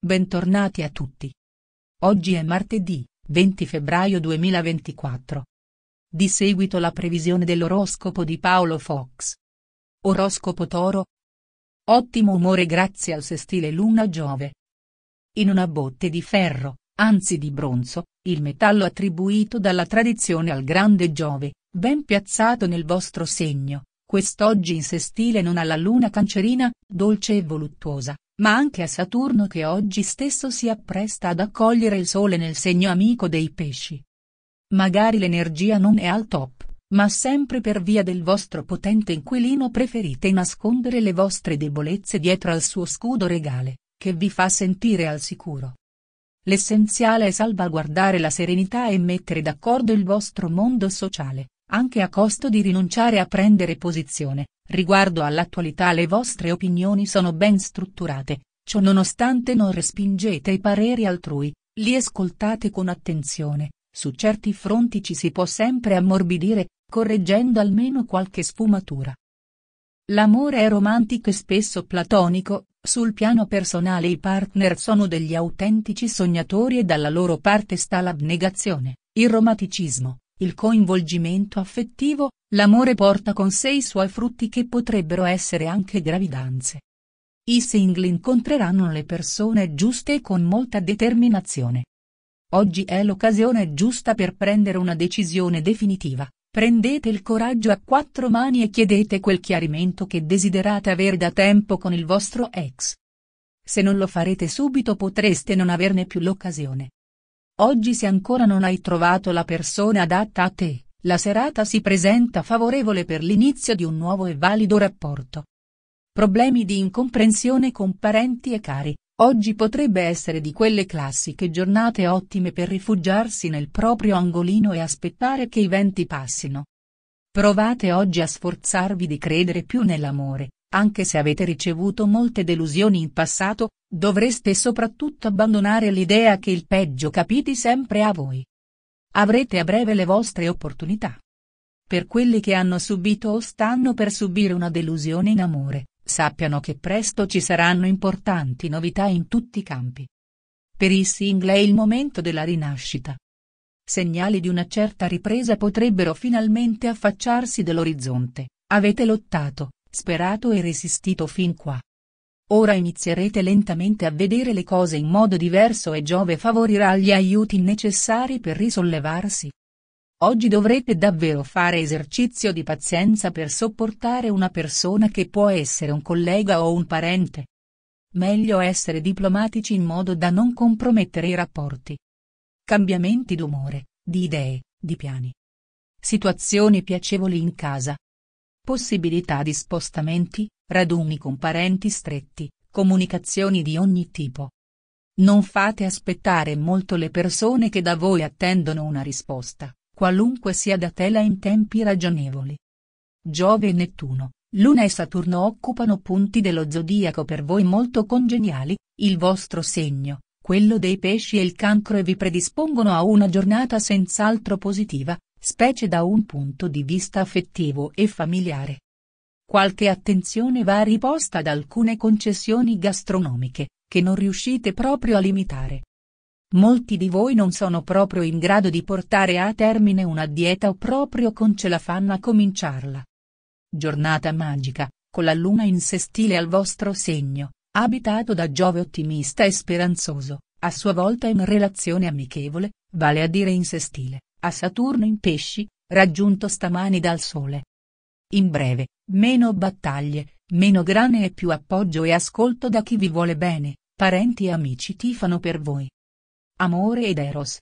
Bentornati a tutti. Oggi è martedì, 20 febbraio 2024. Di seguito la previsione dell'oroscopo di Paolo Fox. Oroscopo Toro. Ottimo umore grazie al sestile Luna-Giove. In una botte di ferro, anzi di bronzo, il metallo attribuito dalla tradizione al grande Giove, ben piazzato nel vostro segno, quest'oggi in sestile non alla Luna Cancerina, dolce e voluttuosa, ma anche a Saturno che oggi stesso si appresta ad accogliere il Sole nel segno amico dei pesci. Magari l'energia non è al top, ma sempre per via del vostro potente inquilino preferite nascondere le vostre debolezze dietro al suo scudo regale, che vi fa sentire al sicuro. L'essenziale è salvaguardare la serenità e mettere d'accordo il vostro mondo sociale, anche a costo di rinunciare a prendere posizione. Riguardo all'attualità le vostre opinioni sono ben strutturate, ciò nonostante non respingete i pareri altrui, li ascoltate con attenzione, su certi fronti ci si può sempre ammorbidire, correggendo almeno qualche sfumatura. L'amore è romantico e spesso platonico, sul piano personale i partner sono degli autentici sognatori e dalla loro parte sta l'abnegazione, il romanticismo, il coinvolgimento affettivo. L'amore porta con sé i suoi frutti che potrebbero essere anche gravidanze. I single incontreranno le persone giuste e con molta determinazione. Oggi è l'occasione giusta per prendere una decisione definitiva, prendete il coraggio a quattro mani e chiedete quel chiarimento che desiderate avere da tempo con il vostro ex. Se non lo farete subito potreste non averne più l'occasione. Oggi se ancora non hai trovato la persona adatta a te, la serata si presenta favorevole per l'inizio di un nuovo e valido rapporto. Problemi di incomprensione con parenti e cari, oggi potrebbe essere di quelle classiche giornate ottime per rifugiarsi nel proprio angolino e aspettare che i venti passino. Provate oggi a sforzarvi di credere più nell'amore, anche se avete ricevuto molte delusioni in passato, dovreste soprattutto abbandonare l'idea che il peggio capiti sempre a voi. Avrete a breve le vostre opportunità. Per quelli che hanno subito o stanno per subire una delusione in amore, sappiano che presto ci saranno importanti novità in tutti i campi. Per i single è il momento della rinascita. Segnali di una certa ripresa potrebbero finalmente affacciarsi dall'orizzonte, avete lottato, sperato e resistito fin qua. Ora inizierete lentamente a vedere le cose in modo diverso e Giove favorirà gli aiuti necessari per risollevarsi. Oggi dovrete davvero fare esercizio di pazienza per sopportare una persona che può essere un collega o un parente. Meglio essere diplomatici in modo da non compromettere i rapporti. Cambiamenti d'umore, di idee, di piani. Situazioni piacevoli in casa. Possibilità di spostamenti. Raduni con parenti stretti, comunicazioni di ogni tipo. Non fate aspettare molto le persone che da voi attendono una risposta, qualunque sia datela in tempi ragionevoli. Giove e Nettuno, Luna e Saturno occupano punti dello zodiaco per voi molto congeniali, il vostro segno, quello dei pesci e il cancro e vi predispongono a una giornata senz'altro positiva, specie da un punto di vista affettivo e familiare. Qualche attenzione va riposta ad alcune concessioni gastronomiche, che non riuscite proprio a limitare. Molti di voi non sono proprio in grado di portare a termine una dieta o proprio non ce la fanno a cominciarla. Giornata magica, con la Luna in sestile al vostro segno, abitato da Giove ottimista e speranzoso, a sua volta in relazione amichevole, vale a dire in sestile, a Saturno in pesci, raggiunto stamani dal Sole. In breve, meno battaglie, meno grane e più appoggio e ascolto da chi vi vuole bene, parenti e amici tifano per voi. Amore ed Eros.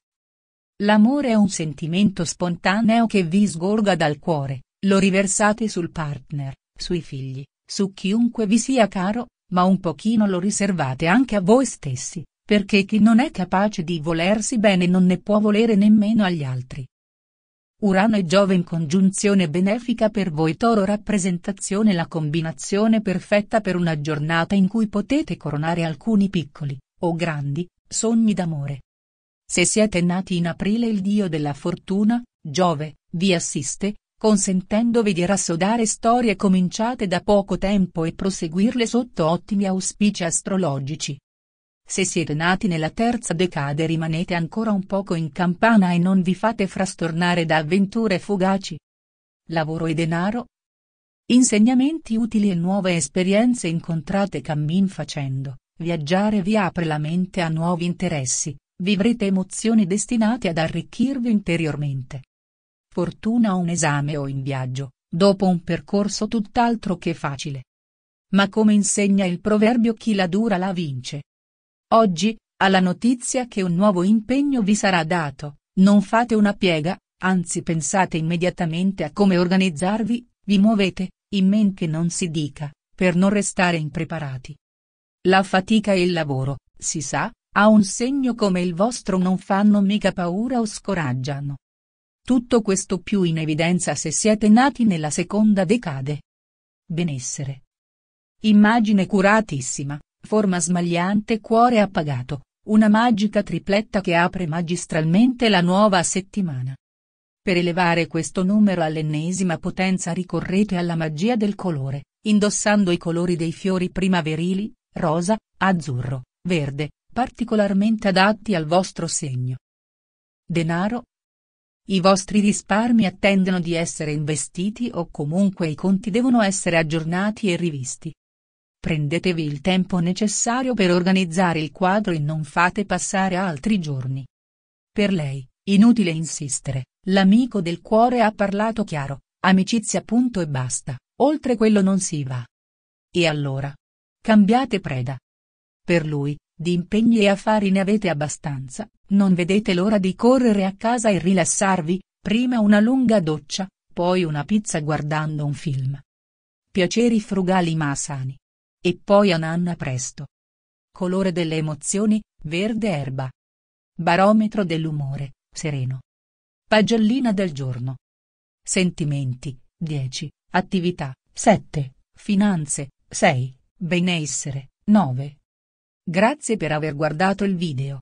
L'amore è un sentimento spontaneo che vi sgorga dal cuore, lo riversate sul partner, sui figli, su chiunque vi sia caro, ma un pochino lo riservate anche a voi stessi, perché chi non è capace di volersi bene non ne può volere nemmeno agli altri. Urano e Giove in congiunzione benefica per voi Toro rappresentazione la combinazione perfetta per una giornata in cui potete coronare alcuni piccoli, o grandi, sogni d'amore. Se siete nati in aprile il dio della fortuna, Giove, vi assiste, consentendovi di rassodare storie cominciate da poco tempo e proseguirle sotto ottimi auspici astrologici. Se siete nati nella terza decade rimanete ancora un poco in campana e non vi fate frastornare da avventure fugaci. Lavoro e denaro. Insegnamenti utili e nuove esperienze incontrate cammin facendo, viaggiare vi apre la mente a nuovi interessi, vivrete emozioni destinate ad arricchirvi interiormente. Fortuna o un esame o in viaggio, dopo un percorso tutt'altro che facile. Ma come insegna il proverbio, chi la dura la vince. Oggi, alla notizia che un nuovo impegno vi sarà dato, non fate una piega, anzi pensate immediatamente a come organizzarvi, vi muovete, in men che non si dica, per non restare impreparati. La fatica e il lavoro, si sa, a un segno come il vostro non fanno mica paura o scoraggiano. Tutto questo più in evidenza se siete nati nella seconda decade. Benessere. Immagine curatissima. Forma smagliante, cuore appagato, una magica tripletta che apre magistralmente la nuova settimana. Per elevare questo numero all'ennesima potenza ricorrete alla magia del colore, indossando i colori dei fiori primaverili, rosa, azzurro, verde, particolarmente adatti al vostro segno. Denaro. I vostri risparmi attendono di essere investiti o comunque i conti devono essere aggiornati e rivisti. Prendetevi il tempo necessario per organizzare il quadro e non fate passare altri giorni. Per lei, inutile insistere, l'amico del cuore ha parlato chiaro, amicizia punto e basta, oltre quello non si va. E allora? Cambiate preda. Per lui, di impegni e affari ne avete abbastanza, non vedete l'ora di correre a casa e rilassarvi, prima una lunga doccia, poi una pizza guardando un film. Piaceri frugali ma sani. E poi a nanna presto. Colore delle emozioni, verde erba. Barometro dell'umore, sereno. Pagellina del giorno. Sentimenti, 10, attività, 7, finanze, 6, benessere, 9. Grazie per aver guardato il video.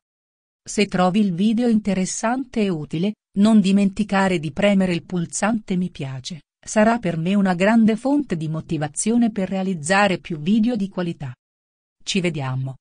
Se trovi il video interessante e utile, non dimenticare di premere il pulsante mi piace. Sarà per me una grande fonte di motivazione per realizzare più video di qualità. Ci vediamo.